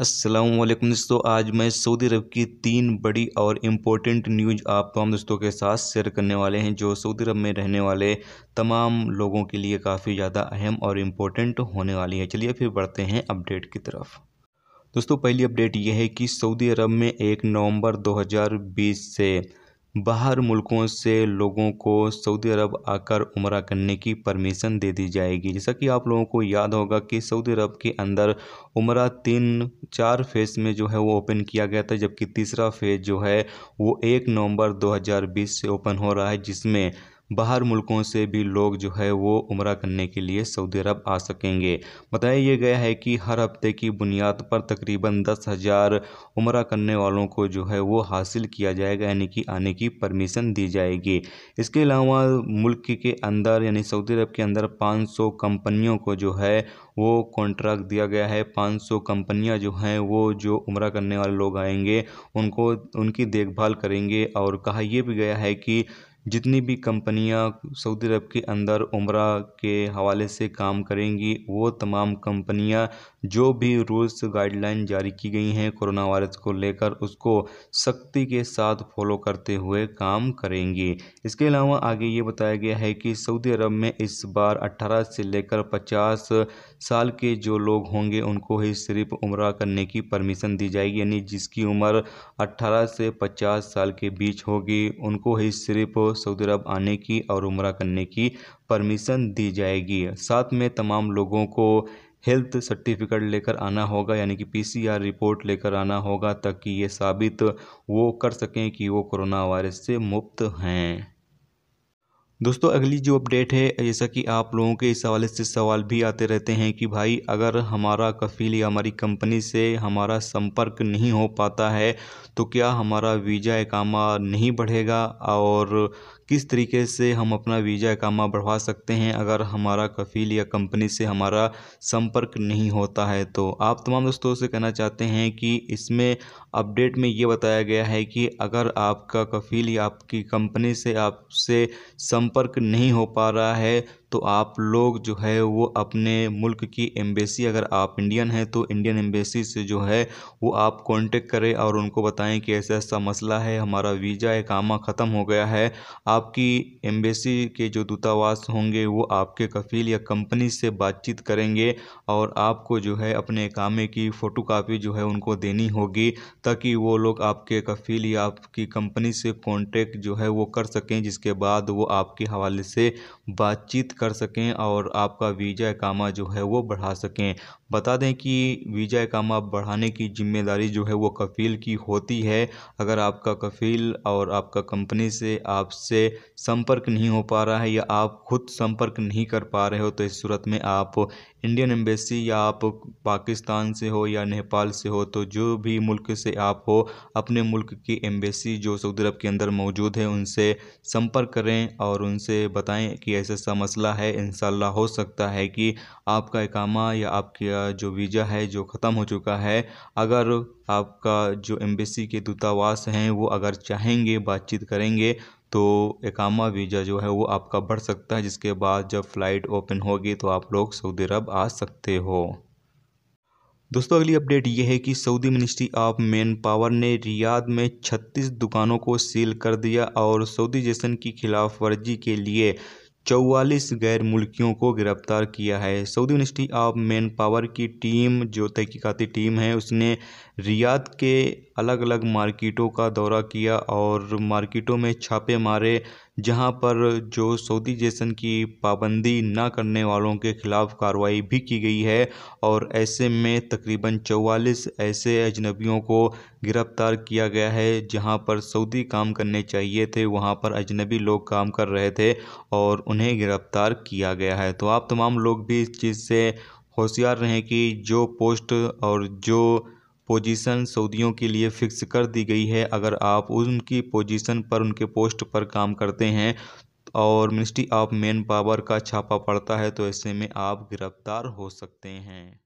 अस्सलाम वालेकुम दोस्तों, आज मैं सऊदी अरब की 3 बड़ी और इम्पोर्टेंट न्यूज़ आप तमाम दोस्तों के साथ शेयर करने वाले हैं जो सऊदी अरब में रहने वाले तमाम लोगों के लिए काफ़ी ज़्यादा अहम और इम्पोर्टेंट होने वाली है। चलिए फिर बढ़ते हैं अपडेट की तरफ। दोस्तों पहली अपडेट यह है कि सऊदी अरब में 1 नवंबर 2020 से बाहर मुल्कों से लोगों को सऊदी अरब आकर उमरा करने की परमिशन दे दी जाएगी। जैसा कि आप लोगों को याद होगा कि सऊदी अरब के अंदर उमरा 3-4 फेज़ में जो है वो ओपन किया गया था, जबकि तीसरा फेज़ जो है वो 1 नवंबर 2020 से ओपन हो रहा है, जिसमें बाहर मुल्कों से भी लोग जो है वो उमरा करने के लिए सऊदी अरब आ सकेंगे। बताया यह गया है कि हर हफ्ते की बुनियाद पर तकरीबन 10,000 उमरा करने वालों को जो है वो हासिल किया जाएगा, यानी कि आने की परमिशन दी जाएगी। इसके अलावा मुल्क के अंदर यानी सऊदी अरब के अंदर 500 कंपनियों को जो है वो कॉन्ट्रैक्ट दिया गया है। 500 कंपनियां जो हैं वो जो उमरा करने वाले लोग आएंगे उनको उनकी देखभाल करेंगे। और कहा यह भी गया है कि जितनी भी कंपनियां सऊदी अरब के अंदर उमरा के हवाले से काम करेंगी वो तमाम कंपनियां जो भी रूल्स गाइडलाइन जारी की गई हैं कोरोना वायरस को लेकर उसको सख्ती के साथ फॉलो करते हुए काम करेंगी। इसके अलावा आगे ये बताया गया है कि सऊदी अरब में इस बार 18 से लेकर 50 साल के जो लोग होंगे उनको ही सिर्फ उमरा करने की परमिशन दी जाएगी, यानी जिसकी उम्र 18 से 50 साल के बीच होगी उनको ही सिर्फ सऊदी अरब आने की और उमरा करने की परमिशन दी जाएगी। साथ में तमाम लोगों को हेल्थ सर्टिफिकेट लेकर आना होगा, यानी कि PCR रिपोर्ट लेकर आना होगा ताकि ये साबित वो कर सकें कि वो कोरोना वायरस से मुक्त हैं। दोस्तों अगली जो अपडेट है, जैसा कि आप लोगों के इस हवाले से सवाल भी आते रहते हैं कि भाई अगर हमारा कफ़ील या हमारी कंपनी से हमारा संपर्क नहीं हो पाता है तो क्या हमारा वीज़ा इकामा नहीं बढ़ेगा और किस तरीके से हम अपना वीज़ा इकामा बढ़वा सकते हैं अगर हमारा कफ़ील या कंपनी से हमारा संपर्क नहीं होता है। तो आप तमाम दोस्तों से कहना चाहते हैं कि इसमें अपडेट में ये बताया गया है कि अगर आपका कफ़ील या आपकी कंपनी से आपसे संपर्क नहीं हो पा रहा है तो आप लोग जो है वो अपने मुल्क की एम्बेसी, अगर आप इंडियन हैं तो इंडियन एम्बेसी से जो है वो आप कांटेक्ट करें और उनको बताएं कि ऐसा ऐसा मसला है, हमारा वीज़ा इकामा ख़त्म हो गया है, आपकी एम्बेसी के जो दूतावास होंगे वो आपके कफ़ील या कंपनी से बातचीत करेंगे और आपको जो है अपने इकामे की फ़ोटोकॉपी जो है उनको देनी होगी ताकि वो लोग आपके कफ़ील या आपकी कंपनी से कॉन्टेक्ट जो है वो कर सकें, जिसके बाद वो आपके हवाले से बातचीत कर सकें और आपका वीज़ा इकामा जो है वो बढ़ा सकें। बता दें कि वीज़ा इकामा बढ़ाने की जिम्मेदारी जो है वो कफ़ील की होती है। अगर आपका कफ़ील और आपका कंपनी से आपसे संपर्क नहीं हो पा रहा है या आप खुद संपर्क नहीं कर पा रहे हो तो इस सूरत में आप इंडियन एम्बेसी या आप पाकिस्तान से हो या नेपाल से हो तो जो भी मुल्क से आप हो अपने मुल्क की एम्बेसी जो सऊदी अरब के अंदर मौजूद है उनसे संपर्क करें और उनसे बताएं कि ऐसा ऐसा मसला है, इंशाल्लाह हो सकता है कि आपका इकामा या आपका जो वीज़ा है जो ख़त्म हो चुका है, अगर आपका जो एम्बेसी के दूतावास हैं वो अगर चाहेंगे बातचीत करेंगे तो इकामा वीज़ा जो है वो आपका बढ़ सकता है, जिसके बाद जब फ़्लाइट ओपन होगी तो आप लोग सऊदी अरब आ सकते हो। दोस्तों अगली अपडेट ये है कि Saudi ministry of manpower ने रियाद में 36 दुकानों को सील कर दिया और सऊदी जश्न की खिलाफ वर्जी के लिए 44 गैर मुल्कियों को गिरफ़्तार किया है। Saudi ministry of manpower की टीम जो तहकीकाती टीम है उसने रियाद के अलग अलग मार्केटों का दौरा किया और मार्केटों में छापे मारे जहां पर जो सऊदी जश्न की पाबंदी ना करने वालों के ख़िलाफ़ कार्रवाई भी की गई है और ऐसे में तकरीबन 44 ऐसे अजनबियों को गिरफ़्तार किया गया है जहां पर सऊदी काम करने चाहिए थे वहां पर अजनबी लोग काम कर रहे थे और उन्हें गिरफ़्तार किया गया है। तो आप तमाम लोग भी इस चीज़ से होशियार रहें कि जो पोस्ट और जो पोजीशन सऊदियों के लिए फ़िक्स कर दी गई है अगर आप उनकी पोजीशन पर उनके पोस्ट पर काम करते हैं और मिनिस्ट्री ऑफ मैन पावर का छापा पड़ता है तो ऐसे में आप गिरफ़्तार हो सकते हैं।